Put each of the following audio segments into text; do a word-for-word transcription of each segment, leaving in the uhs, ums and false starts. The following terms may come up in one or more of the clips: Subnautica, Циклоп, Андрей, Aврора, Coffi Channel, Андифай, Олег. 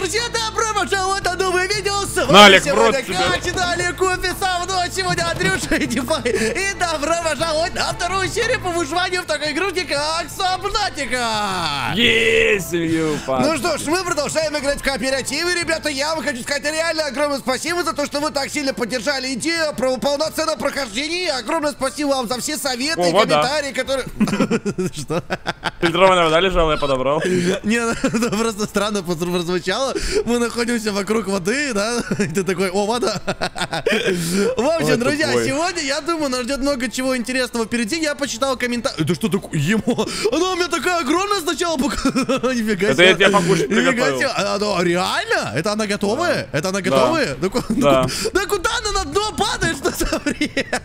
друзья, добро пожаловать на новое видео. С вами сегодня канал Coffi Channel, сегодня Андрюша и Андифай. И добро пожаловать на вторую серию по выживанию в такой игрушке, как Subnautica. Есть, Юпа. Ну что ж, мы продолжаем играть в кооперативе, ребята. Я вам хочу сказать реально огромное спасибо за то, что вы так сильно поддержали идею про полноценное прохождение. Огромное спасибо вам за все советы и комментарии, которые... Что? Фильтрованная вода лежала, я подобрал. Нет, это просто странно прозвучало. Мы находимся вокруг воды, да? И ты такой, о, вода. В общем, друзья, сегодня, я думаю, нас ждет много чего интересного впереди. Я почитал комментарии. Это что такое? Ему? Она у меня такая огромная сначала. Нифига себе. Это я покушать приготовил. Реально? Это она готовая? Это она готовая? Да куда она на дно падает? Что за бред?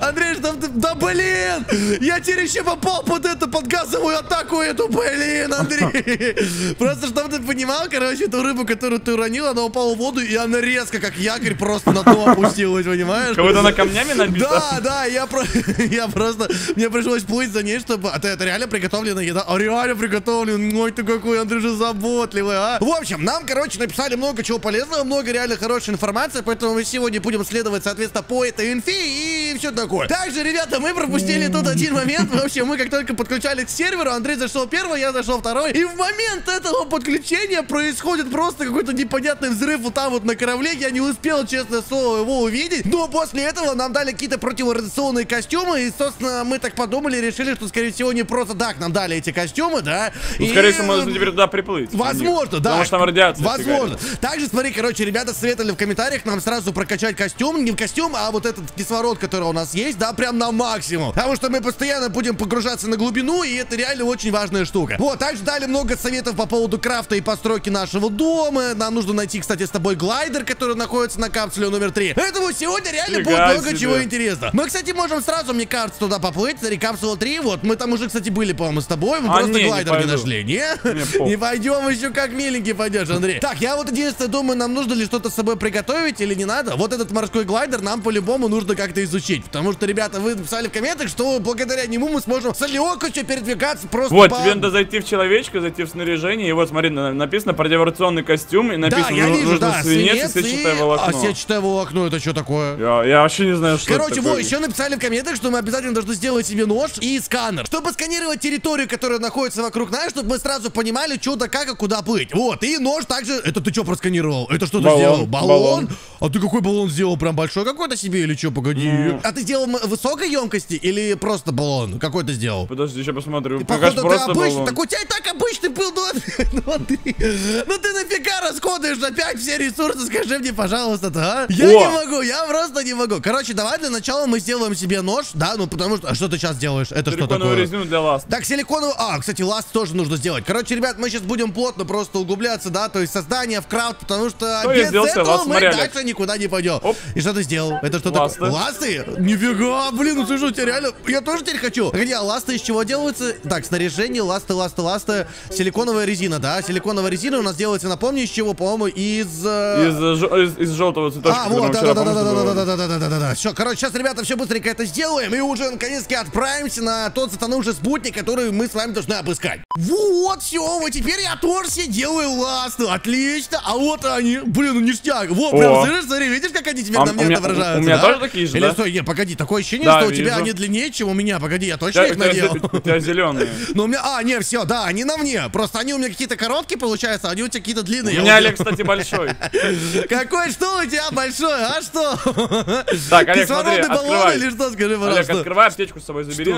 Андрей, что ты... Да блин! Я теперь еще попал под эту, под газовую атаку эту, блин, Андрей. Просто, чтобы ты понимал, короче, эту рыбу, которую ты уронил, она упала в воду, и она резко, как якорь, просто на дно опустилась, понимаешь? Как будто она камнями набита. Да, да, я, про... я просто... Мне пришлось плыть за ней, чтобы... А ты, это реально приготовленная еда? А реально приготовлен? Ой, ты какой, Андрей, же заботливый, а? В общем, нам, короче, написали много чего полезного, много реально хорошей информации, поэтому мы сегодня будем следовать, соответственно, по этой инфе и все такое. Также, ребята, мы пропустили тут один момент. В общем, мы как только подключались к серверу, Андрей зашел первый, я зашел второй, и в момент этого подключения происходит просто какой-то непонятный взрыв вот там вот на корабле. Я не успел, честное слово, его увидеть, но после этого нам дали какие-то противорадиационные костюмы, и, собственно, мы так подумали, решили, что, скорее всего, не просто так нам дали эти костюмы, да? Ну, и... скорее всего, можно теперь туда приплыть. Возможно, да. Потому что там радиация. Возможно. Фигарит. Также, смотри, короче, ребята советовали в комментариях нам сразу прокачать костюм, не в костюм, а вот этот кислород, который у нас есть, да, прям на максимум. Потому что мы постоянно будем погружаться на глубину, и это реально очень важная штука. Вот, также дали много советов по поводу крафта и постройки нашего дома. Нам нужно найти, кстати, с тобой глайдер, который находится на капсуле номер три. Поэтому сегодня реально Фига будет много себе. чего интересного. Мы, кстати, можем сразу, мне кажется, туда поплыть. Смотри, капсула три, вот, мы там уже, кстати, были, по-моему, с тобой. Мы а просто не, глайдер не, не нашли, не? Не, не пойдем, еще как миленький пойдешь, Андрей. Так, я вот единственное думаю, нам нужно ли что-то с собой приготовить или не надо. Вот этот морской глайдер нам по-любому нужно как-то изучить. Потому что, ребята, вы написали в комментах, что благодаря нему мы сможем с Олегом передвигаться просто вот, по... тебе надо зайти в человечка, зайти в снаряжение, и вот, смотри, написано противорадиационный костюм, и написано, да, я вижу, нужно да, свинец и сетчатое волокно. А сетчатое волокно, это что такое? Я, я вообще не знаю, что Короче, это такое. Короче, еще написали в комментах, что мы обязательно должны сделать себе нож и сканер, чтобы сканировать территорию, которая находится вокруг нас, чтобы мы сразу понимали, что да как и куда плыть. Вот, и нож также... Это ты что просканировал? Это что ты сделал? Баллон? А ты какой баллон сделал? Прям большой какой-то себе или что? Погоди. Mm. А ты сделал высокой емкости или просто баллон? Какой ты сделал? Подожди, еще посмотрю. Ты, походу, ты обычный. Так у тебя и так обычный был, ну, ну, ты, ну ты нафига расходуешь опять все ресурсы? Скажи мне, пожалуйста, да? Я О. не могу, я просто не могу. Короче, давай для начала мы сделаем себе нож, да? Ну потому что... А что ты сейчас делаешь? Это что такое? Силиконовую резину для ласт. Так, силиконовую... А, кстати, ласт тоже нужно сделать. Короче, ребят, мы сейчас будем плотно просто углубляться, да? То есть создание в крафт, потому что... Что без этого ласт, мы дальше Олег. никуда не пойдем. Оп. И что ты сделал? Это что такое? Ласты? Ласты? Нифига, блин, ну слушай, у тебя реально... Я тоже теперь хочу. Хотя ласты из чего делаются? Так, снаряжение, ласты, ласты, ласты. Силиконовая резина, да? Силиконовая резина у нас делается, напомню, из чего, по-моему, из... Из, из, из желтого цветочка. А, вот, да-да-да-да-да-да-да-да-да-да-да. Все, короче, сейчас, ребята, все быстренько это сделаем и уже, наконец-таки, отправимся на тот затонувший спутник, который мы с вами должны обыскать. Вот, все, вот теперь я тоже все делаю ласту. Отлично, а вот они. Блин, ну ништяк. Во, прям, слышишь, смотри, видишь, как они теперь а, на мне меня, отображаются, У меня да? тоже такие же, Или, да? стой, нет, погоди, такое ощущение, да, что вижу. у тебя они длиннее, чем у меня. Погоди, я точно я, их надел. У тебя зеленые. Ну у меня, а, не, все, да, они на мне. Просто они у меня какие-то короткие получаются, а они у тебя какие-то длинные. У меня Олег, кстати, большой. Какой что у тебя большой, а что? Так, Олег, смотри, открывай. Или что, скажи, Олег, открывай, аптечку с собой забери.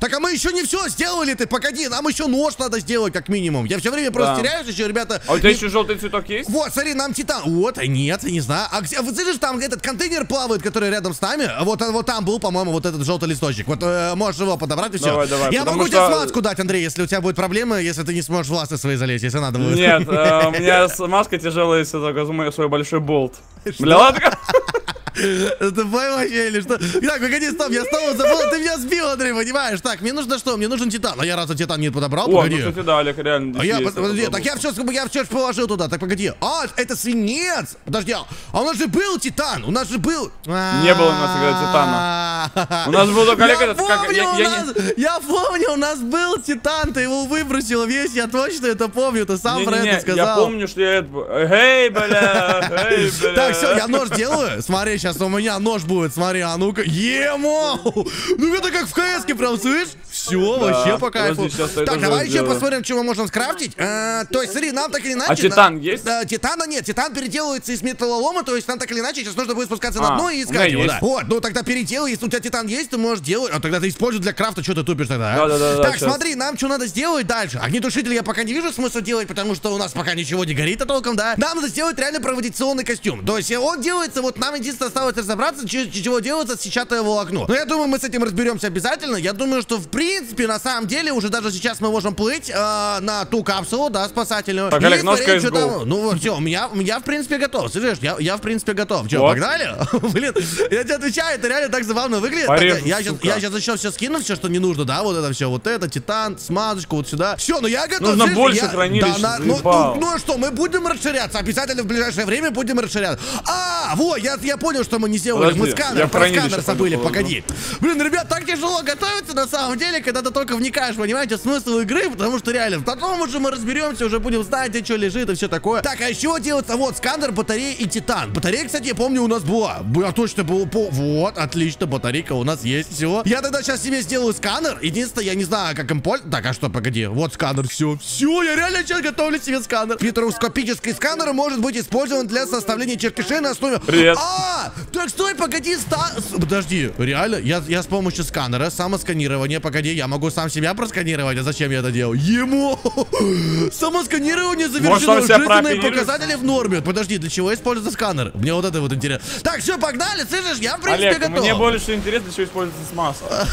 Так, а мы еще не все сделали, ты, погоди, нам еще нож надо сделать, как минимум. Я все время просто теряюсь еще, ребята. А у тебя еще желтый цветок есть? Вот, смотри, нам титан. Вот, нет, я не знаю. А вы слышишь, там этот контейнер плавает, который рядом с нами? Вот там был, по-моему, вот этот желтый листочек. Вот можешь его подобрать и все. Давай, давай, я могу что... тебе смазку дать, Андрей, если у тебя будет проблема, если ты не сможешь в ласты свои залезть, если надо будет. Нет, у меня маска тяжелая, если я свой большой болт. Бля, ладно? Это бой вообще или что? Так, погоди, стоп, я снова забыл, ты меня сбил, Андрей, понимаешь? Так, мне нужно что? Мне нужен титан. А я раз титан не подобрал, О, погоди. Ну, кстати, да, Олег, реально. А я, подожди, так я все, я все положил туда, так погоди. А, это свинец! Подожди, а у нас же был титан, у нас же был... Не было у нас, игра титана. У нас был только Олег этот... Я помню, у нас был Титан, ты его выбросил весь, я точно это помню, ты сам про это сказал. Я помню, что я это... Эй, бля, эй, бля. Так, все, я нож делаю. Смотри, сейчас у меня нож будет, смотри, а ну-ка. Ему! Ну это как в КС-ке прям, слышишь? Все, вообще по кайфу. Так, давай еще посмотрим, чего можно скрафтить. То есть, смотри, нам так или иначе... А Титан есть? Титана нет, Титан переделывается из металлолома, то есть нам так или иначе сейчас нужно будет спускаться на дно и искать его. Вот, ну тогда переделай, если у тебя Титан есть, ты можешь делать. А тогда ты используешь для крафта, что ты тупишь тогда, а? Да, да, да, так, сейчас. Смотри, нам что надо сделать дальше. Огнетушитель я пока не вижу смысла делать, потому что у нас пока ничего не горит, а толком, да. Нам надо сделать реально проводиционный костюм. То есть он делается, вот нам единственное осталось разобраться, чего делается сетчатое волокно. Но я думаю, мы с этим разберемся обязательно. Я думаю, что в принципе, на самом деле, уже даже сейчас мы можем плыть э, на ту капсулу, да, спасательную. Так, Олег, смотри, что там. Ну все, у меня, у меня в принципе готов. Слышишь, я, я в принципе готов. Че, вот. Погнали? Блин, я тебе отвечаю, это реально так забавно выглядит. Порежу, я, сейчас, я сейчас еще все скину, все, что не нужно, да, вот это все, вот это, Титан, смазочку, вот сюда. Все, ну я готов. Нужно больше я... хранилищ. Да, на... ну, ну, ну что, мы будем расширяться, обязательно в ближайшее время будем расширяться. А, вот, я, я понял, что мы не сделали. Подожди, мы сканер, про сканер забыли, погоди. Блин, ребят, так тяжело готовиться на самом деле, когда ты только вникаешь, понимаете, смысл игры, потому что реально, потом уже мы разберемся, уже будем знать, где что лежит и все такое. Так, а еще делается, вот, сканер, батареи и Титан. Батарея, кстати, я помню, у нас была. Я точно был по... Вот, отлично, батарейка у нас есть, все. Я тогда сейчас себе сделаю сканер. Единственное, я не знаю, как им пользоваться. Так, а что, погоди, вот сканер, все. Все, я реально сейчас готовлю себе сканер. Спектроскопический сканер может быть использован для составления черкашей на основе... Привет. А, так стой, погоди, ста... Подожди, реально, я, я с помощью сканера, самосканирование, погоди, я могу сам себя просканировать, а зачем я это делаю? Ему! Самосканирование завершено, жизненные показатели в норме. Подожди, для чего используется сканер? Мне вот это вот интересно. Так, все, погнали, слышишь, я в принципе Олег, готов. Мне больше интересно, что используется смазка.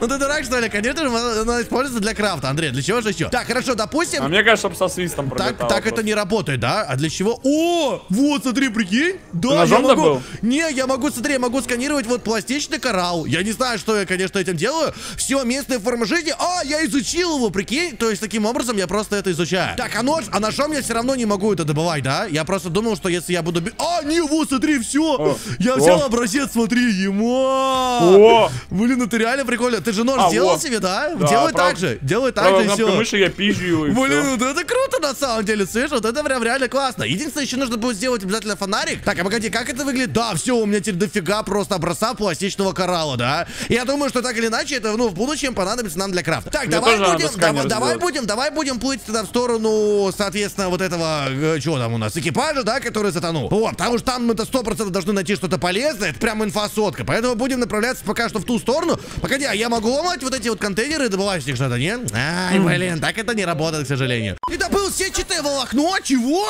Ну ты дурак, что ли? Конечно же, она используется для крафта, Андрей, для чего же еще? Так, хорошо, допустим. А мне кажется, со свистом пролетало. Так это не работает, да? А для чего? О, вот, смотри, прикинь. Да, я могу. Не, я могу, смотри, я могу сканировать вот пластичный коралл. Я не знаю, что я, конечно, этим делаю. Все, местные формы жизни. А, я изучил его, прикинь. То есть таким образом я просто это изучаю. Так, а нож, а ножом я все равно не могу это добывать, да? Я просто думал, что если я буду... А, не, вот, смотри, все. Я взял образец, смотри, ему. Блин, это реально прикольно. Ты же нож сделал себе, да? Делай так же. Делай так же, все. Мыши я пизжу. Блин, ну это круто на самом деле, слышишь? Вот это прям реально классно. Единственное, еще нужно будет сделать обязательно фонарик. Так, а погоди, как это выглядит? Да, все, у меня теперь дофига просто образца пластичного коралла, да? Я думаю, что так или иначе это, ну, в будущем понадобится нам для крафта. Так, давай будем, давай будем, давай будем плыть тогда в сторону, соответственно, вот этого, чего там у нас, экипажа, да, который затонул. Вот, потому что там мы-то сто процентов должны найти что-то полезное, это прям инфосотка. Поэтому будем направляться пока что в ту сторону. Погоди, а я могу ломать вот эти вот контейнеры и добывать с них что-то, нет? Ай, блин, так это не работает, к сожалению. И добыл сетчатое волокно, чего?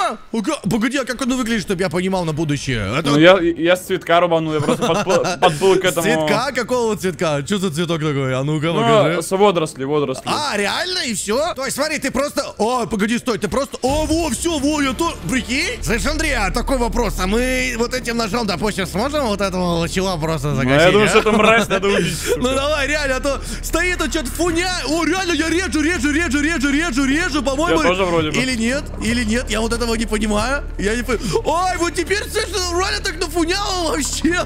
Погоди, а как оно выглядит, чтобы я понимал на будущее? Это... Ну, я, я с цветка рубанул, я просто подплыл к этому. Цветка? Какого цветка? Что за цветок такой? А ну-ка, покажи. С водоросли, водоросли. А, реально? И все? То есть, смотри, ты просто... О, погоди, стой, ты просто... О, во, все, во, я то... Прикинь? Слышь, Андрей, а такой вопрос, а мы вот этим ножом, допустим, сможем вот этого лачела просто загасить? Я думаю, что это мразь надо убить. Ну, давай, реально, а то стоит он что-то фуня... О, реально, я режу, режу, режу, режу, режу, режу, по-моему... Или нет, или нет, я вот этого не понимаю. Я не понимаю. Ой, вот теперь, слышь, реально так нафуняло вообще.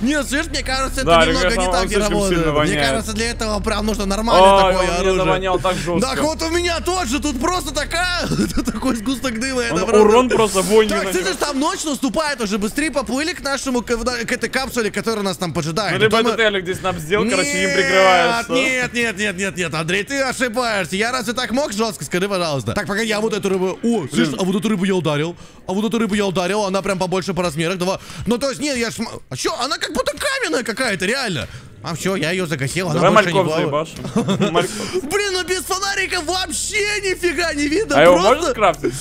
Нет, слышь, мне кажется, это да, немного не так не работает. Мне кажется, для этого прям нужно нормальное Ой, такое оружие. Так, так вот у меня тоже, тут просто такая, такой сгусток дыма. Он, это урон просто вонь. Так, слышишь, там ночь наступает уже, быстрее поплыли к нашему, к, к этой капсуле, которая нас там поджидает. Ну, либо это мы... Олег здесь нам сделал, нет, короче, не прикрывается. Нет, нет, нет, нет, нет, Андрей, ты ошибаешься. Я разве так мог жестко, скажи, пожалуйста. Так, пока я вот эту рыбу... О, слышь, а вот эту рыбу я ударил. А вот эту рыбу я ударил, она прям побольше по размерах. Давай. Ну, то есть, нет, я ж... А чё, она как будто каменная какая-то, реально. А все, я ее загасил, она больше не была. Блин, ну без фонарика вообще нифига не видно. А его можно скрафтить?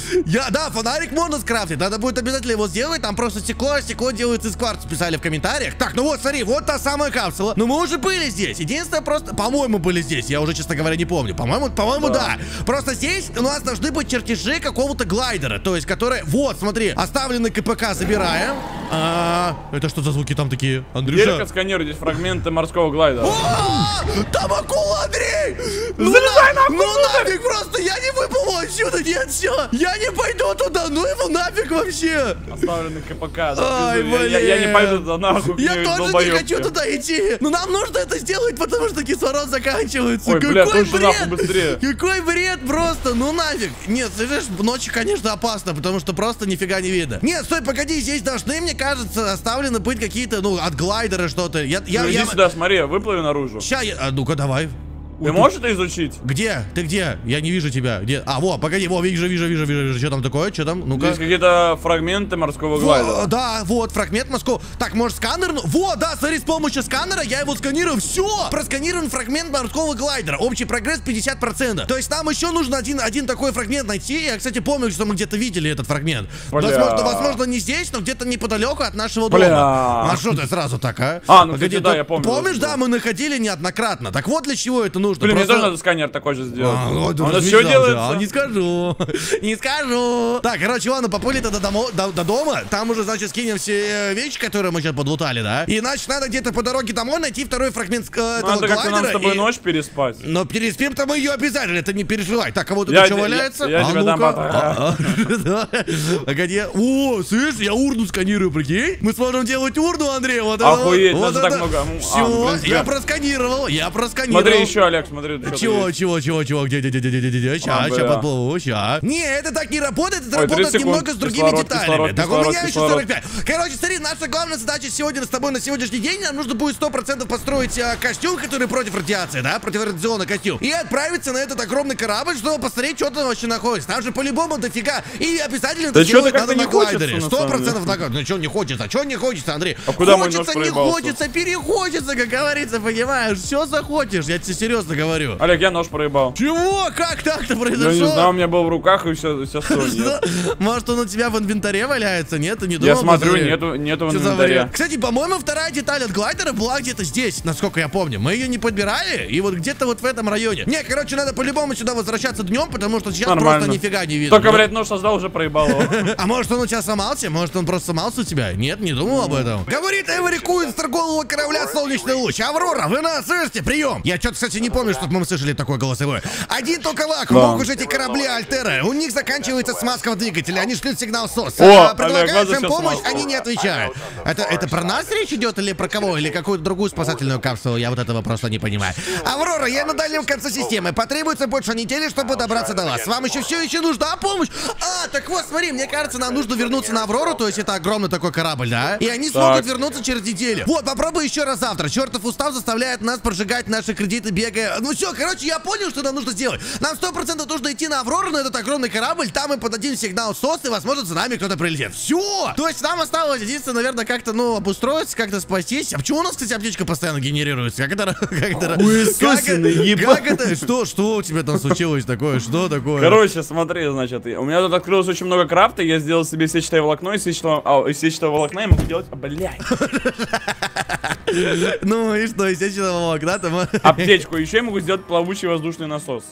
Да, фонарик можно скрафтить. Надо будет обязательно его сделать. Там просто стекло, стекло делается из кварца, писали в комментариях. Так, ну вот, смотри, вот та самая капсула. Ну мы уже были здесь. Единственное, просто, по-моему, были здесь. Я уже, честно говоря, не помню. По-моему, по-моему, да. Просто здесь у нас должны быть чертежи какого-то глайдера. То есть, которые, вот, смотри, оставленный КПК забираем. Это что за звуки там такие, Андрюша? Сканируй, здесь фрагменты морского. морского глайда. Там акула, Андрей! Залезай на акулу! Ну нафиг просто! Я не выплыву отсюда! Нет, все! Я не пойду туда! Ну его нафиг вообще! Оставленный КПК. Ай, блин! Я не пойду туда нахуй! Я тоже не хочу туда идти! Но нам нужно это сделать, потому что кислород заканчивается! Какой бред! Какой бред просто! Ну нафиг! Нет, слышишь, ночью, конечно, опасно, потому что просто нифига не видно. Нет, стой, погоди, здесь должны, мне кажется, оставлены быть какие-то, ну, от глайдера что-то. Я, я, ну, иди я... сюда, смотри, выплыви наружу. Сейчас я... А, ну-ка, давай. Ты Ой, можешь ты... это изучить? Где? Ты где? Я не вижу тебя. Где? А, во, погоди, во, вижу, вижу, вижу, вижу. Что там такое? Что там? Ну-ка. Здесь какие-то фрагменты морского глайда. Во, да, вот, фрагмент морского. Так, может, сканер? Во, да, смотри, с помощью сканера я его сканирую. Все! Просканирован фрагмент морского глайдера. Общий прогресс пятьдесят процентов. То есть нам еще нужно один, один такой фрагмент найти. Я, кстати, помню, что мы где-то видели этот фрагмент. Возможно, возможно, не здесь, но где-то неподалеку от нашего дома. Бля. А что ты сразу так, а? А, ну, погоди, кстати, да, я помню. Помнишь, да, мы находили неоднократно. Так вот для чего это нужно. Блин, просто... мне тоже надо сканер такой же сделать. А, вот, он он все делает. А, не скажу. Не скажу. Так, короче, ладно, поплыли тогда домо, до, до дома. Там уже, значит, скинем все вещи, которые мы сейчас подлутали, да? И, значит, надо где-то по дороге домой найти второй фрагмент э, этого глайдера. Надо как-то нам с тобой и... ночь переспать. Но переспим-то мы ее обязательно, ты не переживай. Так, кому-то еще валяется. Я, я а, тебя ну-ка. Дам. Погоди. О, слышь, я урну сканирую, прикинь. Мы сможем делать урну, Андрей. Вот охуеть, нас так много. Все, я просканировал, я просканировал. Смотри еще, Олег. Смотри, чего, чего, чего, чего, где, где, где, где, где, где, ща, ща подплыву, ща. Не, это так не работает, это работает немного с другими деталями. Так, у меня еще сорок пять. Короче, смотри, наша главная задача сегодня с тобой на сегодняшний день, нам нужно будет сто процентов построить костюм, который против радиации, да, противорадиационный костюм. И отправиться на этот огромный корабль, чтобы посмотреть, что там вообще находится. Там же по-любому дофига. И обязательно это сделать надо на глайдере. сто процентов на глайдере. Ну, что не хочется, что не хочется, Андрей? Хочется, не хочется, перехочется, как говорится, понимаешь, все захочешь, я тебе серьезно говорю. Олег, я нож проебал. Чего? Как так-то произошло? Я не знаю, у меня был в руках и все, все стоит. Может, он у тебя в инвентаре валяется? Нет, ты не думал? Я смотрю, нету, нету в инвентаре. Кстати, по-моему, вторая деталь от глайдера была где-то здесь, насколько я помню. Мы ее не подбирали, и вот где-то вот в этом районе. Не, короче, надо по-любому сюда возвращаться днем, потому что сейчас нормально. Просто нифига не видно. Только, блядь, нож создал, уже проебал. А может, он у тебя сломался? Может, он просто сломался у тебя? Нет, не думал об этом. Говорит эврикует с торгового корабля «Солнечный луч». Аврора, вы нас слышите? Прием! Я что-то, кстати, не помню. Помню, что мы слышали такой голосовой. Один только лак, да. Мог уже эти корабли Альтера. У них заканчивается смазка двигателя. Они шлют сигнал СОС. О, предлагают им помощь, смазку. Они не отвечают. Это, это про нас речь идет или про кого? Или какую-то другую спасательную капсулу? Я вот этого просто не понимаю. Аврора, я на дальнем конце системы. Потребуется больше недели, чтобы добраться до вас. Вам еще все еще нужна помощь? А, так вот, смотри, мне кажется, нам нужно вернуться на Аврору. То есть это огромный такой корабль, да? И они смогут так. вернуться через неделю. Вот, попробуй еще раз завтра. Чертов устав заставляет нас прожигать наши кредиты, бегая. Ну все, короче, я понял, что нам нужно сделать. Нам сто процентов нужно идти на Аврору, на этот огромный корабль. Там мы подадим сигнал СОС, и, возможно, за нами кто-то прилетит. Все! То есть нам осталось единственное, наверное, как-то, ну, обустроиться, как-то спастись. А почему у нас, кстати, аптечка постоянно генерируется? Как это... Как это... Что? Что у тебя там случилось такое? Что такое? Короче, смотри, значит, у меня тут открылось очень много крафта, я сделал себе сетчатое волокно, и сетчатое волокно я могу делать... Блядь! Ну и что, сетчатое волокно? Аптечку еще я могу сделать плавучий воздушный насос.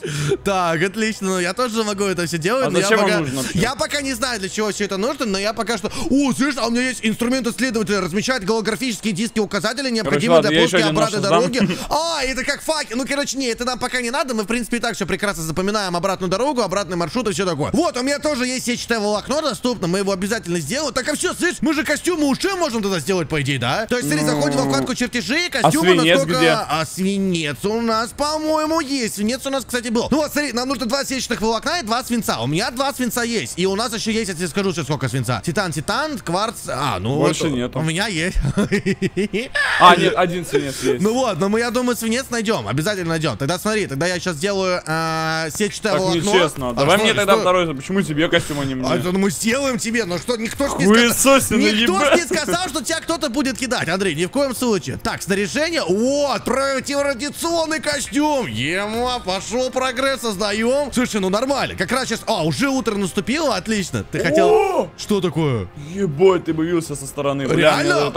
Так, отлично. Я тоже могу это все делать. А зачем я пока... нужно? Вообще? Я пока не знаю, для чего все это нужно, но я пока что... О, слышишь, а у меня есть инструмент исследователя. Размечать голографические диски указатели, необходимые для пуска обратной дороги. А, это как факел. Ну, короче, не, это нам пока не надо. Мы, в принципе, и так все прекрасно запоминаем обратную дорогу, обратный маршрут и все такое. Вот, у меня тоже есть сетчатое волокно доступно. Мы его обязательно сделаем. Так, а все, слышишь, мы же костюмы уши можем тогда сделать, по идее, да? То есть, смотри, заходим во вкладку чертежи, костюмы, насколько... А свинец у нас, по-моему, есть. Свинец у нас, кстати, был. Ну вот, смотри, нам нужно два сетчатых волокна и два свинца. У меня два свинца есть. И у нас еще есть, я тебе скажу, сейчас сколько свинца. Титан, титан, кварц. А, ну больше вот, нет. У меня есть. А, нет, один свинец есть. Ну вот, но мы, я думаю, свинец найдем. Обязательно найдем. Тогда смотри, тогда я сейчас сделаю а, сетчатое так волокно. Нечестно. А давай что, мне что? Тогда второй. Почему тебе костюма не мне? А это, ну, мы сделаем тебе. Но что, никто ж не сказал. Никто ж не сказал, что тебя кто-то будет кидать. Андрей, ни в коем случае. Так, снаряжение. Вот, противорадиационный костюм. Ема, пошел прогресс, создаем. Слушай, ну нормально. Как раз сейчас... А, уже утро наступило, отлично. Ты хотел... Что такое? Ебать, ты боялся со стороны. Реально?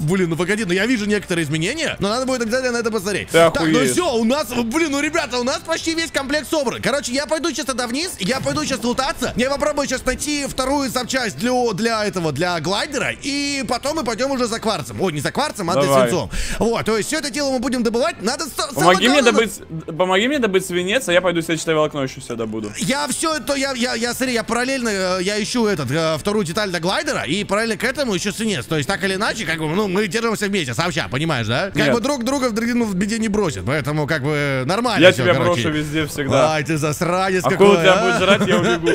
Блин, ну погоди, ну я вижу некоторые изменения, но надо будет обязательно на это посмотреть. Так, ну все, у нас... Блин, ну ребята, у нас почти весь комплект собран. Короче, я пойду сейчас тогда вниз, я пойду сейчас лутаться. Я попробую сейчас найти вторую запчасть для этого, для глайдера. И потом мы пойдем уже за кварцем. Ой, не за кварцем, а Давай. Да свинцом. Вот, то есть все это дело мы будем добывать. Надо... Помоги мне добыть, помоги мне добыть свинец, а я пойду себе читаю волокно еще все добуду. Я все это, я, я, я, смотри, я параллельно, я ищу этот, вторую деталь для глайдера, и параллельно к этому еще свинец. То есть так или иначе, как бы, ну, мы держимся вместе, сообща, понимаешь, да? Как Нет. бы друг друга в другом в беде не бросит, поэтому как бы нормально. Я все, тебя короче. Брошу везде всегда. Ай, ты засранец а какой. Тебя а? Будет жрать, я убегу.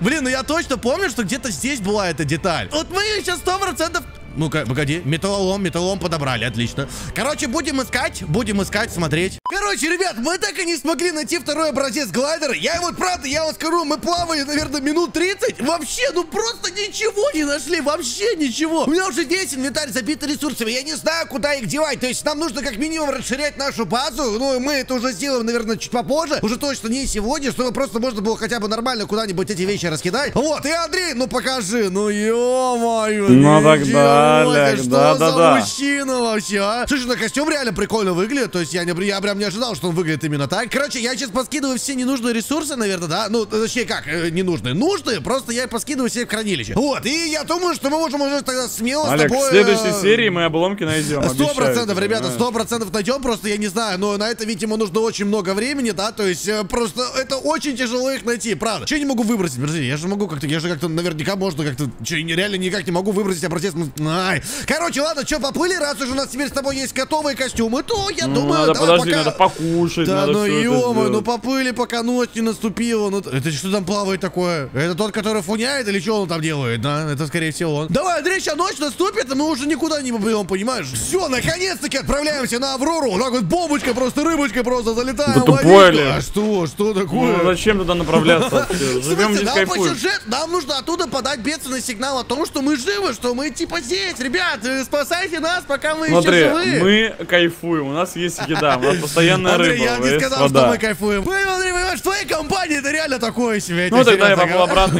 Блин, ну я точно помню, что где-то здесь была эта деталь. Вот мы сейчас сто процентов... Ну-ка, погоди, металлолом, металлолом подобрали, отлично. Короче, будем искать, будем искать, смотреть. Короче, ребят, мы так и не смогли найти второй образец глайдера. Я вот правда, я вам скажу, мы плавали, наверное, минут тридцать. Вообще, ну просто ничего не нашли, вообще ничего. У меня уже весь инвентарь забит ресурсами, я не знаю, куда их девать. То есть нам нужно как минимум расширять нашу базу. Ну, мы это уже сделаем, наверное, чуть попозже. Уже точно не сегодня, чтобы просто можно было хотя бы нормально куда-нибудь эти вещи раскидать. Вот, и Андрей, ну покажи, ну ё-моё. Ну тогда. Олег, что да, за да, мужчина да. вообще, а? Слушай, на костюм реально прикольно выглядит. То есть я, не, я прям не ожидал, что он выглядит именно так. Короче, я сейчас поскидываю все ненужные ресурсы, наверное, да? Ну, точнее, как, э, ненужные. Нужные, просто я их поскидываю все в хранилище. Вот, и я думаю, что мы можем уже тогда смело Олег, с тобой... в следующей э... серии мы обломки найдем. Сто процентов, ребята, сто процентов найдем. Просто я не знаю, но на это, видимо, нужно очень много времени, да? То есть э, просто это очень тяжело их найти, правда. Че я не могу выбросить? Подожди, я же могу как-то, я же как-то наверняка можно как-то... Че, реально никак не могу выбросить образец... Ай. Короче, ладно, что, поплыли, раз уже у нас теперь с тобой есть готовые костюмы, то я ну, думаю, надо, давай подожди, пока... надо покушать, да, надо ну ё-моё, ну поплыли, пока ночь не наступила, ну... Это что там плавает такое? Это тот, который фуняет, или что он там делает, да? Это, скорее всего, он. Давай, Андрей, сейчас ночь наступит, и мы уже никуда не поплывем, понимаешь? Все, наконец-таки отправляемся на Аврору, так вот бомбочка просто, рыбочка просто, залетаем. Да тупой ли? А что, что такое? Ну, зачем туда направляться? Живем здесь кайфуем. Нам нужно оттуда подать бедственный сигнал о том, что мы живы, что мы типа здесь, ребят, спасайте нас, пока мы Смотри, еще живы. Мы кайфуем, у нас есть еда, у нас постоянная рыба. Андрей, я не сказал, вода. Что мы кайфуем. Вы, Андрей, понимаешь, в твоей компании это реально такое себе. Ну тогда я попал обратно.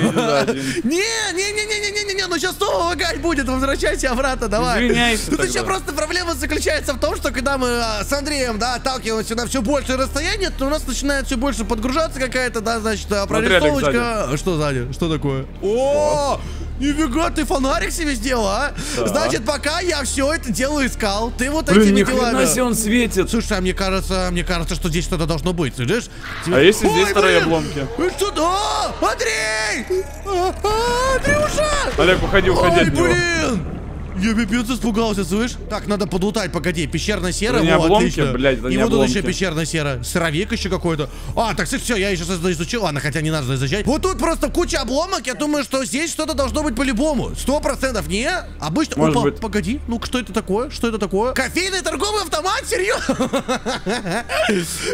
Не-не-не-не-не-не-не, ну сейчас снова лагать будет, возвращайся обратно, давай. Извиняйся Тут еще просто проблема заключается в том, что когда мы с Андреем, да, отталкиваемся на все большее расстояние, то у нас начинает все больше подгружаться какая-то, да, значит, прорисовочка. Что сзади? Что такое? О! Нифига, ты фонарик себе сделал, а? Да. Значит, пока я все это дело искал, ты вот Блин, этими делами... Блин, он светит. Слушай, а мне кажется, мне кажется, что здесь что-то должно быть, слышишь? А Ой, если здесь вторые обломки? Что? О, Андрей! А, а, Андрюша! Олег, уходи, уходи Ой, от него. Блин! Я пипец испугался, слышь? Так, надо подлутать, погоди. Пещерно-серо, вот, отлично. Блядь, и вот тут еще пещерно-серо. Сыровик еще какой-то. А, так, все, я еще сейчас изучил. Ладно, хотя не надо изучать. Вот тут просто куча обломок. Я думаю, что здесь что-то должно быть по-любому. Сто процентов не. Обычно... Может Опа, быть. Погоди. Ну, что это такое? Что это такое? Кофейный торговый автомат? Серьезно?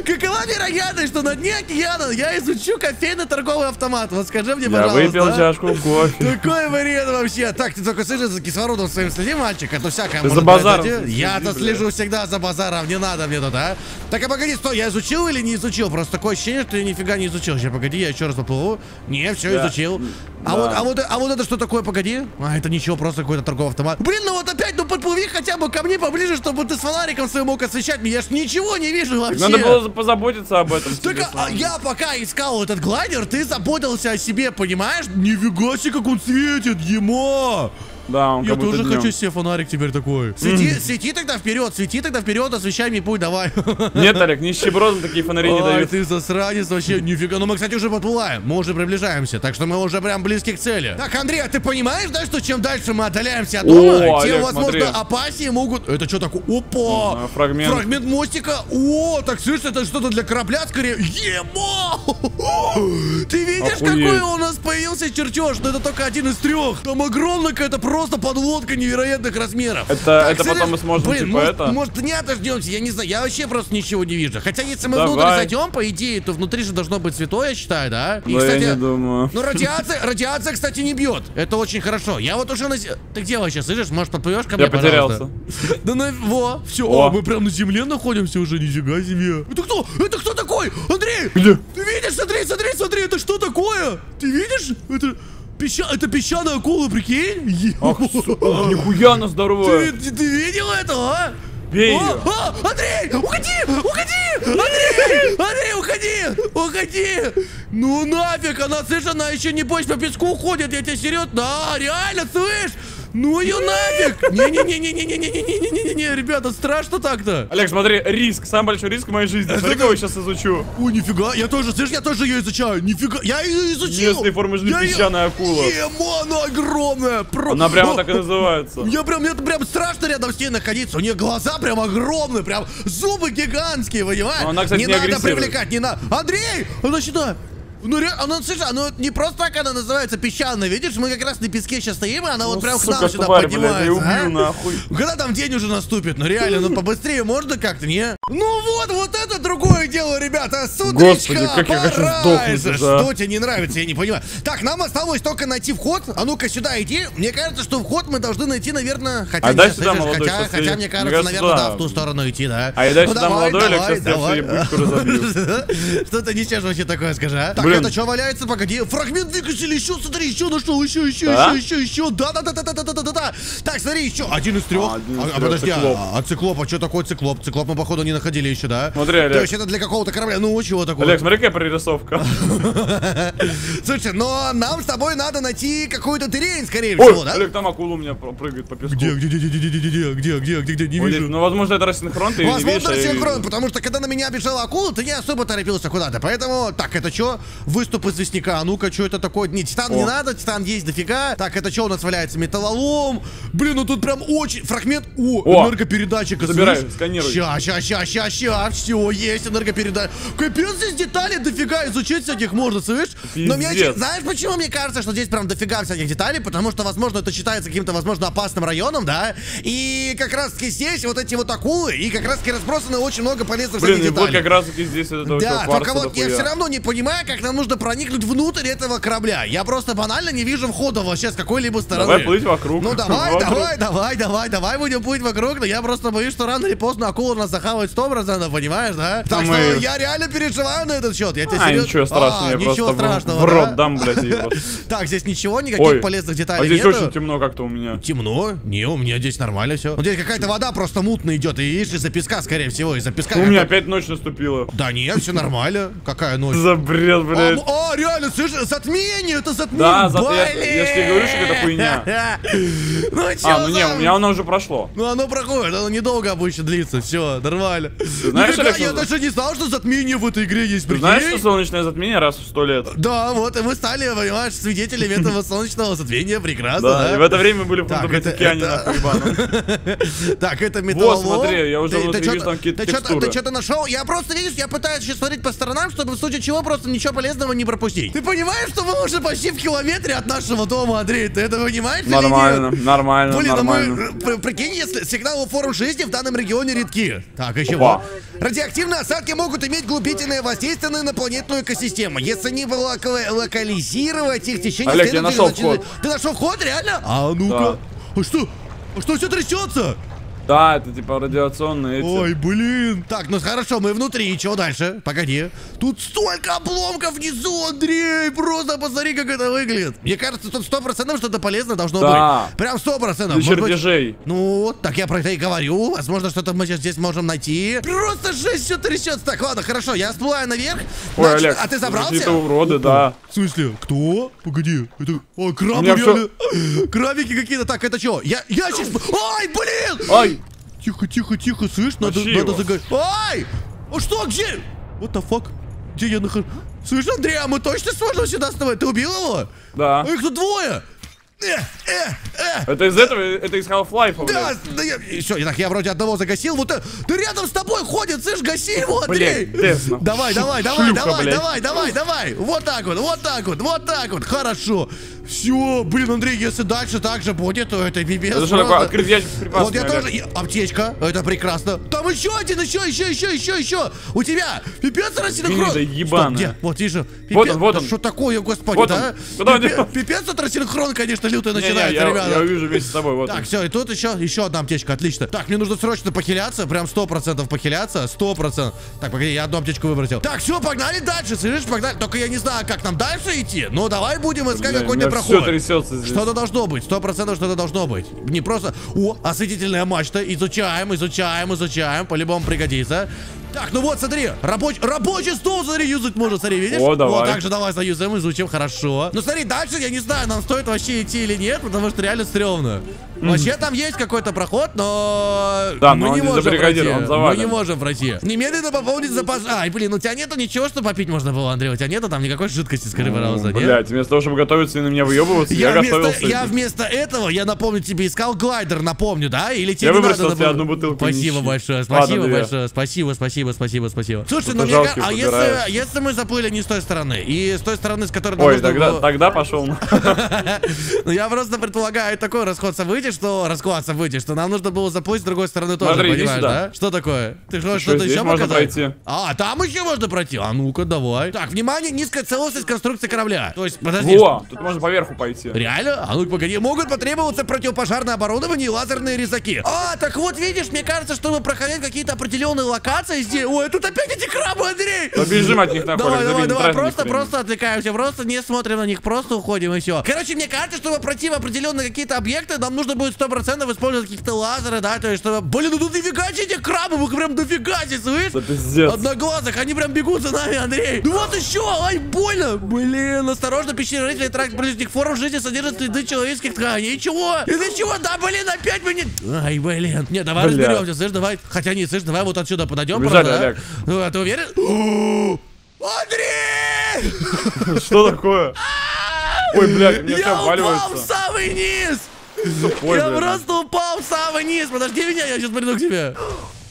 Какова вероятность, что на дне океана я изучу кофейный торговый автомат? Вот скажи мне, пожалуйста. Я выпил чашку кофе. Такой вариант вообще. Так, ты только слышишь за кислородом своим. Следи, мальчик, это всякое. Ты за базаром. Я-то слежу всегда за базаром, не надо мне тут, а? Так, а погоди, стой, я изучил или не изучил? Просто такое ощущение, что я нифига не изучил. Сейчас, погоди, я еще раз поплыву. Не, все да. изучил. А, да. вот, а, вот, а вот это что такое, погоди? А, это ничего, просто какой-то торговый автомат. Блин, ну вот опять, ну подплыви хотя бы ко мне поближе, чтобы ты с фонариком своим мог освещать меня. Я ж ничего не вижу вообще. Надо было позаботиться об этом. Только а, я пока искал этот глайдер, ты заботился о себе, понимаешь? Нифига себе, как он светит, ему! Да, он Я тоже днем. Хочу себе фонарик теперь такой. Свети, mm. свети тогда вперед, свети тогда вперед, освещай мне путь, давай. Нет, Олег, нищебродам такие фонари не дают. Ты засранец вообще, нифига. Ну мы, кстати, уже подплываем, мы уже приближаемся, так что мы уже прям близки к цели. Так, Андрей, а ты понимаешь, да, что чем дальше мы отдаляемся от дома, тем, возможно, опаснее могут... Это что такое? Опа! Фрагмент. Фрагмент мостика. О, так слышишь, это что-то для корабля скорее. Емо! Ты видишь, какой у нас появился чертеж? Но это только один из трех. Там огромная какая-то просто... Просто подлодка невероятных размеров. Это, так, это потом мы сможем, Блин, типа, может, это... Может, не отождемся, я не знаю, я вообще просто ничего не вижу. Хотя, если мы Давай. Внутрь зайдем, по идее, то внутри же должно быть святое, я считаю, да? И, да, кстати, я не думаю. Ну, радиация, радиация, кстати, не бьет. Это очень хорошо. Я вот уже на... Ты где вообще, слышишь? Может, подплывешь ко мне, Я потерялся. Пожалуйста? Да, ну, во, все. О, мы прям на земле находимся уже, нифига себе. Это кто? Это кто такой? Андрей! Где? Ты видишь? Смотри, смотри, смотри, это что такое? Ты видишь? Это... Песча... Это песчаная акула, прикинь? Ах, нихуя она здоровая. Ты, ты, ты видел это, а? Бей ее. О, о, Андрей, уходи, уходи, Андрей, Андрей, уходи, уходи. Ну нафиг, она, слышь, она еще не бойся по песку уходит, я тебя серьезно, да, реально, слышь? Ну ее нафиг! Не-не-не-не-не-не-не-не-не-не-не-не-не, ребята, страшно так-то. Олег, смотри, риск, самый большой риск в моей жизни. Смотри, кого я сейчас изучу. О, нифига, я тоже, слышишь, я тоже ее изучаю. Нифига, я ее изучил. Местные формы жизни, песчаная акула. Ема, она огромная. Она прямо так и называется. Я прям, это прям страшно рядом с ней находиться. У нее глаза прям огромные, прям зубы гигантские, понимаешь? Не надо привлекать, не надо. Андрей, она сюда. Ну, она, слышишь, она не просто так она называется песчаная, видишь? Мы как раз на песке сейчас стоим, и она ну, вот прям сука, к нам сюда тварь, поднимается, блядь, я убью, а? Нахуй. Когда там день уже наступит? Ну, реально, ну, побыстрее можно как-то, не? Ну, вот, вот это другое дело, ребята, сутричка, Господи, как я хочу сдохнуть, да. Что тебе не нравится, я не понимаю. Так, нам осталось только найти вход, а ну-ка сюда иди. Мне кажется, что вход мы должны найти, наверное, хотя, а нет, сюда, слышишь, молодой, хотя, хотя мне кажется, я наверное, сюда. Да, в ту сторону идти, да. А я дальше ну, давай, молодой, давай, Олег, давай, давай. Что-то ничего вообще такое, скажи, а? Блин. Это что валяется? Погоди. Фрагмент двигателя еще, смотри, еще нашел, еще, еще, да? еще, еще, еще. Да-да-да-да-да-да-да-да-да. Так, смотри, еще. Один из трех. А, один из трех. А, подожди, циклоп. А, а циклоп, а что такое циклоп? Циклоп мы, походу, не находили еще, да? Смотри, Олег. То есть это для какого-то корабля. Ну, чего такого? Олег, смотри, какая прорисовка. Слушай, но нам с тобой надо найти какую-то терень, скорее всего, да? Олег, там акула у меня прыгает по песку. Где, где, где, где, где, где, где, где, где, где, не вижу. Ну, возможно, это рассинхрон, ты не видишь. Возможно, рассинхрон, потому что когда на меня бежала акула, ты не особо торопился куда-то. Поэтому, так, это что? Выступ известняка. А ну-ка, что это такое? Не, титан О. не надо, титан есть дофига. Так, это что у нас валяется? Металлолом. Блин, ну тут прям очень... Фрагмент... О, О. энергопередатчика. Забирай, сканируй. Ща, ща, ща, ща, ща. Все, есть энергопередатчик. Капец, здесь детали дофига. Изучить всяких можно, слышишь? Но мне... Знаешь, почему мне кажется, что здесь прям дофига всяких деталей? Потому что, возможно, это считается каким-то, возможно, опасным районом, да? И как раз-таки здесь вот эти вот акулы. И как раз-таки разбросаны очень много полезных Блин, всяких деталей. Блин, как раз-таки здесь это Да, только вот я все равно не понимаю, как нам нужно проникнуть внутрь этого корабля. Я просто банально не вижу входа вообще с какой-либо стороны. Давай плыть вокруг. Ну давай, вокруг. давай, давай, давай, давай будем плыть вокруг. Но я просто боюсь, что рано или поздно акула нас захавает сто процентов, понимаешь, да? Так что мы... я реально переживаю на этот счет. Я тебе а, серьез... ничего страшного, а, я ничего страшного, в рот да? дам, блядь, его. Так, здесь ничего, никаких Ой, полезных деталей. А здесь нету. Очень темно как-то у меня. Темно? Не, у меня здесь нормально все. Вот здесь какая-то вода просто мутная идет. И видишь, из-за песка, скорее всего, из-за песка. У меня опять ночь наступила. Да нет, все нормально. Какая ночь? Забрел. О, о, реально, слышишь, затмение, это затмение. Да, затмение. Я, я же тебе говорю, что это хуйня. Ну, че, а, ну не, у меня оно уже прошло. Ну, оно проходит, оно недолго обычно длится, все, нормально. Знаешь, Никак, Олег, я даже за... не знал, что затмение в этой игре есть. Прикинь? Знаешь, что солнечное затмение раз в сто лет? Да, вот, и мы стали, понимаешь, свидетелями этого солнечного затмения, прекрасно. Да, да? И в это время мы были в Фантукатикане это... нахуй. Так, это металлолом. Вот, смотри, я уже внутри вижу там какие-то текстуры. Ты что-то нашел? Я просто, видишь, я пытаюсь сейчас смотреть по сторонам, чтобы в случае чего просто ничего полезного не пропустить. Ты понимаешь, что мы уже почти в километре от нашего дома, Андрей? Ты это понимаешь? Нормально, нормально, Блин, нормально. А мы, прикинь, если сигналы форм жизни в данном регионе редки. Так, еще вот. Радиоактивные осадки могут иметь глубительное воздействие на инопланетную экосистему. Если не лока локализировать их в течение... Олег, я нашел вход. Ты нашел вход, реально? А ну-ка. Да. А что? А что все трясется? Да, это типа радиационные эти. Ой, блин. Так, ну хорошо, мы внутри, и чего дальше? Погоди. Тут столько обломков внизу, Андрей. Просто посмотри, как это выглядит. Мне кажется, тут сто процентов что-то полезное должно да. быть. Прям сто процентов. Для чертежей. Быть... Ну, вот, так я про это и говорю. Возможно, что-то мы сейчас здесь можем найти. Просто жесть, все трясется. Так, ладно, хорошо, я всплываю наверх. Ой, Значит, Олег, а ты забрался? Какие-то уроды, О, да. В смысле? Кто? Погоди. Это... О, крабы реально... все... Крабики какие-то. Так, это что? Я... я сейчас... Ой, блин! Ой! Тихо, тихо, тихо, слышь, надо, надо загорать. Ай! А что, где? What the fuck? Где я нахожусь? Слышь, Андрей, а мы точно сможем сюда вставать? Ты убил его? Да. Их тут двое. Э, э, э. Это из этого, это из Half-Life. Да, да я, все, так, я вроде одного загасил. Вот ты, ты рядом с тобой ходит, слышь, гаси его, Андрей. Блядь, давай, давай, давай, Шлюха, давай, блядь. давай, давай, давай. Вот так вот, вот так вот, вот так вот, хорошо. Все, блин, Андрей, если дальше так же будет, то это пипец. Это что такое? Открыть ящик с припасами. Вот я тоже, я, аптечка, это прекрасно. Там еще один, еще, еще, еще, еще, еще. У тебя пипец рассинхрон. Стоп, где? Вот вижу. Пипец. Вот он, вот он. Да, что такое, господи, вот да? Пипец, пипец от рассинхрона, конечно. Лютая начинается, не, не, я, ребята. Я вижу вместе с тобой. Вот так, он. все, и тут еще, еще одна аптечка, отлично. Так, мне нужно срочно похиляться, прям сто процентов похиляться, сто процентов. Так, погоди, я одну аптечку выбросил. Так, все, погнали дальше, слышишь, погнали. Только я не знаю, как нам дальше идти, но давай будем искать какой-нибудь проход. Что-то должно быть, сто процентов что-то должно быть. Не просто... О, осветительная мачта, изучаем, изучаем, изучаем, по-любому пригодится. Так, ну вот, смотри, рабоч... рабочий стол, смотри, юзать можно, смотри, видишь? О, давай. Вот так же давай заюзаем, изучим, хорошо. Ну, смотри, дальше я не знаю, нам стоит вообще идти или нет, потому что реально стрёмно. Mm. Вообще там есть какой-то проход, но... Да, мы но не он можем пройти. Он мы не можем пройти. Немедленно пополнить запас... Ай, блин, у тебя нету ничего, что попить можно было, Андрей? У тебя нету там никакой жидкости, скорее выраза, mm, нет? Блядь, вместо того, чтобы готовиться и на меня выебываться, я, я вместо... готовился. Я вместо этого, я напомню тебе, искал глайдер, напомню, да? Или тебе я не надо... Я одну бутылку. Спасибо большое, спасибо Ладно, большое, спасибо, спасибо. Спасибо, спасибо, спасибо. Слушай, ну мне кажется, а если, если мы заплыли не с той стороны, и с той стороны, с которой... Ой, тогда, было... тогда пошел. Ну я просто предполагаю такой расходца выйти, что... Расходца выйти, что нам нужно было заплыть с другой стороны тоже, Смотри, понимаешь, да? Что такое? Ты что, что-то еще показать? А, там еще можно пройти? А ну-ка, давай. Так, внимание, низкая целостность конструкции корабля. То есть, подожди. Во, тут можно поверху пойти. Реально? А ну-ка, погоди. Могут потребоваться противопожарное оборудование и лазерные резаки. А, так вот, видишь, мне кажется, чтобы проходить какие-то определенные локации здесь... Ой, тут опять эти крабы, Андрей! Побежим от них на Давай, давай, давай, просто, просто отвлекаемся, просто не смотрим на них, просто уходим и все. Короче, мне кажется, чтобы пройти в определенные какие-то объекты, нам нужно будет сто процентов использовать каких-то лазеры, да, то есть, чтобы... Блин, ну тут дофига себе эти крабы, вы прям дофига здесь, слышишь? Да пиздец. Одноглазых, они прям бегут за нами, Андрей. Ну вот еще, ай, больно! Блин, осторожно, пещерный житель, тракт близких форм жизни содержит следы человеческих тканей. Чего? Из-за чего? Да, блин, опять мы не... Ай, блин. Не, давай разберемся, слышь, давай. Хотя не, слышь, давай вот отсюда подойдем, Да? Ну, а ты уверен? Андрей! Что такое? Ой, блядь, меня все обваливается. Я упал в самый низ! Сухой, я блядь. просто упал в самый низ! Подожди меня, я сейчас приду к тебе.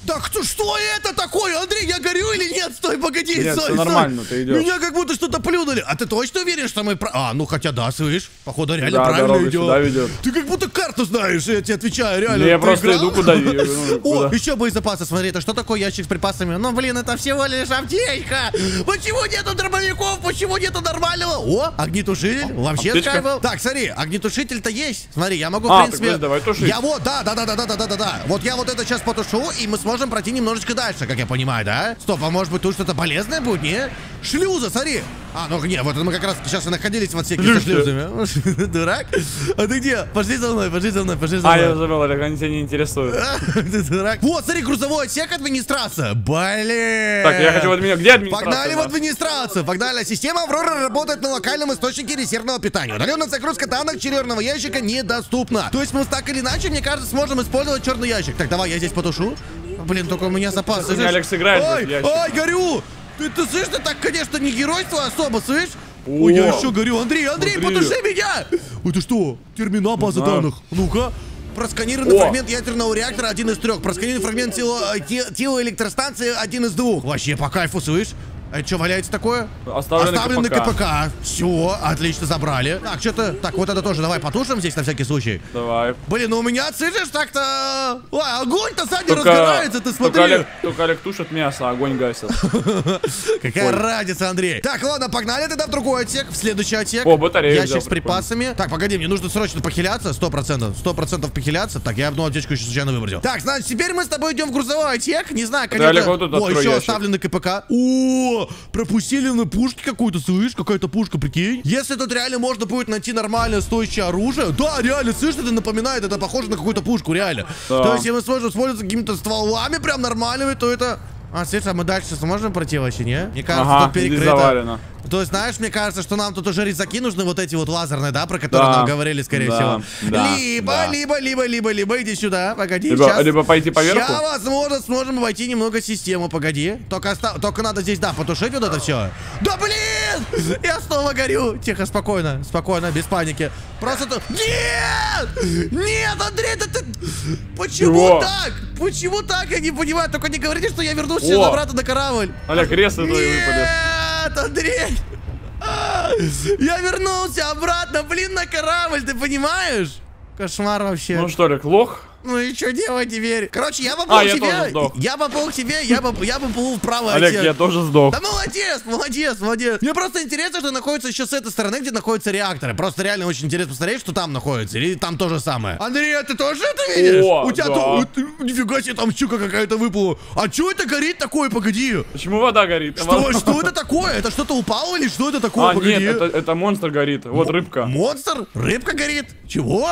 Так что это такое, Андрей? Я горю или нет? Стой, погоди, нет, стой, стой. Нормально, ты идешь. Меня как будто что-то плюнули. А ты точно уверен, что мы про... А, ну хотя да, слышь. Походу реально да, правильно идем. Ты как будто карту знаешь, я тебе отвечаю, реально. Я просто играл? иду куда О, еще боезапасы, смотри, это что такое ящик с припасами? Ну блин, это всего лишь аптечка. Почему нету дробовиков? Почему нету нормального? О, огнетушитель, вообще скайпал. Так, смотри, огнетушитель-то есть. Смотри, я могу, в принципе... Я вот, да, да, да, да, да, да, да, да. Вот я вот это сейчас потушу, и мы сможем Можем пройти немножечко дальше, как я понимаю, да? Стоп, а может быть тут что-то полезное будет, не? Шлюза, смотри! А, ну нет, вот мы как раз сейчас и находились в отсеке со шлюзами. Дурак? А ты где? Пошли за мной, пошли за мной, пошли за мной. А, я забыл, Олег, они тебя не интересуют. Ты дурак. Вот, смотри, грузовой отсек, администрация. Блин! Так, я хочу в администрацию. Где администрация? Погнали в администрацию, погнали. Система Аврора работает на локальном источнике резервного питания. Удаленная загрузка данных черного ящика недоступна. То есть мы так или иначе, мне кажется, сможем использовать черный ящик. Так, давай я здесь потушу. Блин, только у меня запас. Алекс играет. Ой, ой, горю! Ты, ты слышишь, ты так, конечно, не геройство особо, слышишь? О, ой, я еще горю. Андрей, Андрей, смотри. Потуши меня! Ой, ты что? Терминал базы данных. Ну-ка. Просканированный О. фрагмент ядерного реактора один из трех. Просканированный фрагмент тела, те, тела электростанции один из двух. Вообще, по кайфу, слышишь? А что валяется такое? Оставленный, Оставленный КПК. КПК. Все, отлично, забрали. Так, что-то... Так, вот это тоже давай потушим здесь на всякий случай. Давай. Блин, ну у меня, слышишь, так-то... Ой, огонь-то сзади только... разгорается, ты смотри. Только Олег, только Олег тушит мясо, а огонь гасит. Какая разница, Андрей. Так, ладно, погнали тогда в другой отсек, в следующий отсек. О, батарея. Ящик с припасами. Так, погоди, мне нужно срочно похиляться, сто процентов. сто процентов похиляться. Так, я одну аптечку еще случайно выбросил. Так, значит, теперь мы с тобой идем в грузовой отсек. Не знаю, конечно... О, еще оставленный КПК. О, пропустили на пушки какую-то, слышь, какая-то пушка, прикинь. Если тут реально можно будет найти нормальное стоящее оружие. Да, реально, слышь, это напоминает, это похоже на какую-то пушку, реально. Да. То есть, если мы сможем использовать какими-то стволами прям нормальными, то это... А, слышь, а мы дальше сможем пройти вообще, не? Мне кажется, ага, тут перекрыто. То есть, знаешь, мне кажется, что нам тут уже резаки нужны, вот эти вот лазерные, да, про которые да, нам говорили, скорее да, всего. Да, либо, да. либо, либо, либо, либо, иди сюда, погоди. Либо, сейчас, либо пойти поверху. Сейчас, возможно, сможем обойти немного систему, погоди. Только, остав... Только надо здесь, да, потушить вот это все. Да, блин! Я снова горю. Тихо, спокойно, спокойно, без паники. Просто тут... Нет! Нет, Андрей, да ты... Почему Чего? так? Почему так? Я не понимаю, только не говорите, что я вернулся О! обратно на корабль. Олег, резко твой выпадет. Андрей! Я вернулся обратно, блин, на корабль, ты понимаешь? Кошмар вообще. Ну что, Олег, лох? Ну и что делать теперь? Короче, я попал а, к тебе, я попал к тебе, я попал, я попал в правый отсек. Олег, я тоже сдох. Да молодец, молодец, молодец. Мне просто интересно, что находится еще с этой стороны, где находятся реакторы. Просто реально очень интересно посмотреть, что там находится. Или там то же самое. Андрей, а ты тоже это видишь? О, У тебя да. то, нифига себе, там щука какая-то выпала. А что это горит такое, погоди? Почему вода горит? Что, что это такое? Это что-то упало или что это такое? А, погоди. Нет, это, это монстр горит. Вот М рыбка. Монстр? Рыбка горит? Чего?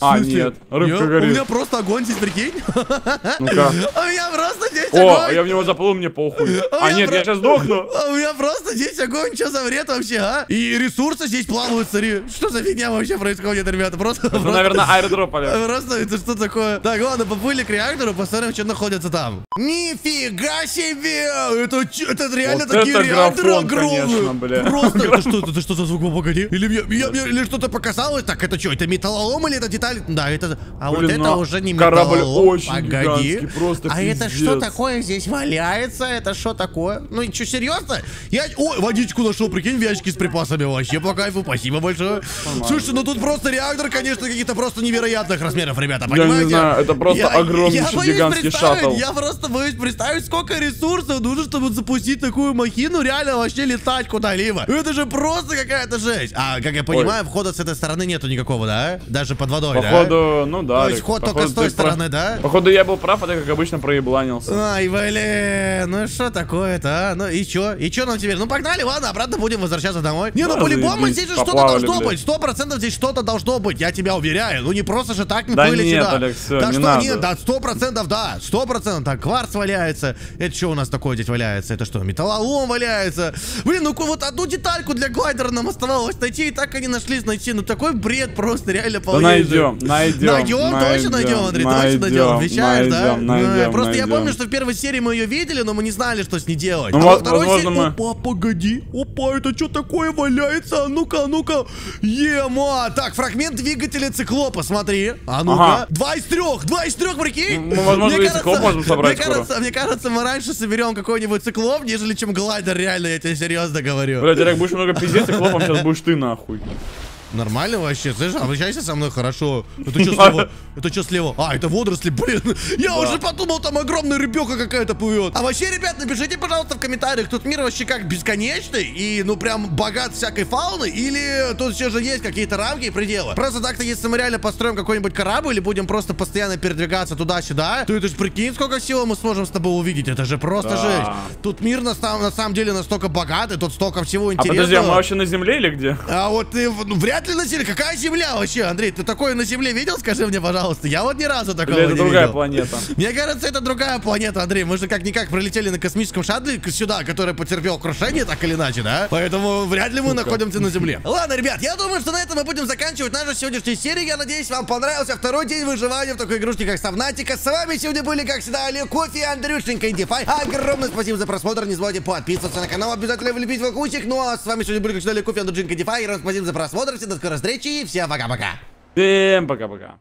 А, нет, рыбка горит. У меня просто огонь здесь, прикинь. Ну-ка. У меня просто здесь огонь. О, я в него заплыл, мне похуй. А нет, я сейчас сдохну. У меня просто здесь огонь, что за вред вообще, а? И ресурсы здесь плавают, смотри. Что за фигня вообще происходит, ребята? Просто... Это, наверное, аэродроп, Олег. Просто это что такое? Так, ладно, поплыли к реактору, посмотрим, что находится там. Нифига себе! Это, это реально вот такие это реакторы огромные. Конечно, просто, это что, это что за звук, погоди? Или, или что-то покасалось? Так, это что, это металлолом или это деталь? Да, это... А блин, вот это уже не металлолом, погоди. А пиздец. Это что такое здесь валяется? Это что такое? Ну и что, серьезно? Я... Ой, водичку нашел, прикинь, в ящике с припасами. Вообще по кайфу, спасибо большое. Нормально. Слушай, ну тут просто реактор, конечно, каких-то просто невероятных размеров, ребята, понимаете? Я не знаю, это просто я, огромнейший я гигантский шаттл. Я просто боюсь представить, сколько ресурсов нужно, чтобы запустить такую махину, реально вообще летать куда-либо. Это же просто какая-то жесть. А, как я понимаю, Ой. Входа с этой стороны нету никакого, да? Даже под водой, походу, да? Походу, ну да. То есть вход только с той стороны, прав... да? Походу, я был прав, а ты, как обычно, проебланился. Ай, блин, ну что такое-то, а? Ну и чё? И чё нам теперь? Ну погнали, ладно, обратно будем возвращаться домой. Не, ну по-любому здесь же что-то должно блин. быть. Сто процентов здесь что-то должно быть, я тебя уверяю. Ну не просто же так мы да плыли нет, сюда. Олег, все, так не что, надо. Нет, да, сто процентов, да. Сто процентов, так, кварц валяется. Это что у нас такое здесь валяется? Это что, металлолом валяется? Блин, ну вот одну детальку для глайдера нам оставалось найти, и так они нашлись найти. Ну такой бред просто реально полный. Да найдем, найдем. Найдем, точно найдем, Андрей, точно найдем. Обещаешь, да? Найдем, просто найдем. Я помню, что в первой серии мы ее видели, но мы не знали, что с ней делать. Ну, а во второй серии... Мы... Опа, погоди. Опа, это что такое валяется? А ну-ка, а ну-ка. Ема! Так, фрагмент двигателя циклопа, смотри. А ну-ка. Два из трех, два из трех, прикинь. Ну, возможно, мне и циклоп кажется, можно собрать мне кажется, мне кажется, мы раньше соберем какой-нибудь циклоп, нежели чем глайдер, реально, я тебе серьезно говорю. Блядь, Олег, будешь много пиздец, циклопом сейчас будешь ты, нахуй. Нормально вообще, слышишь? Обращайся со мной хорошо. Это что слева? Это что слева? А, это водоросли, блин. Я да. уже подумал, там огромная рыбёха какая-то плывет. А вообще, ребят, напишите, пожалуйста, в комментариях, тут мир вообще как бесконечный и, ну, прям богат всякой фауны, или тут все же есть какие-то рамки и пределы. Просто так-то, если мы реально построим какой-нибудь корабль или будем просто постоянно передвигаться туда-сюда, то это же прикинь, сколько всего мы сможем с тобой увидеть. Это же просто да. жесть. Тут мир на, на самом деле настолько богатый, тут столько всего интересного. А подожди, а мы вообще на земле или где? А вот ты ну, вряд ли на земле? Какая земля вообще, Андрей? Ты такое на земле видел? Скажи мне, пожалуйста. Я вот ни разу такого не видел. Это другая планета. Мне кажется, это другая планета, Андрей. Мы же как-никак прилетели на космическом шаттле сюда, который потерпел крушение, так или иначе, да? Поэтому вряд ли мы находимся на земле. Ладно, ребят, я думаю, что на этом мы будем заканчивать нашу сегодняшнюю серию. Я надеюсь, вам понравился второй день выживания в такой игрушке, как Subnautica. С вами сегодня были, как всегда, Олег, Кофи, Андрюшенька, Андифай. Огромное спасибо за просмотр. Не забывайте подписываться на канал, обязательно влепить лайкусик. Ну а с вами сегодня были, как всегда, Олег, Кофи, Андрюшенька, Андифай. Огромное спасибо за просмотр. До скорой встречи и всем пока-пока. Всем пока-пока.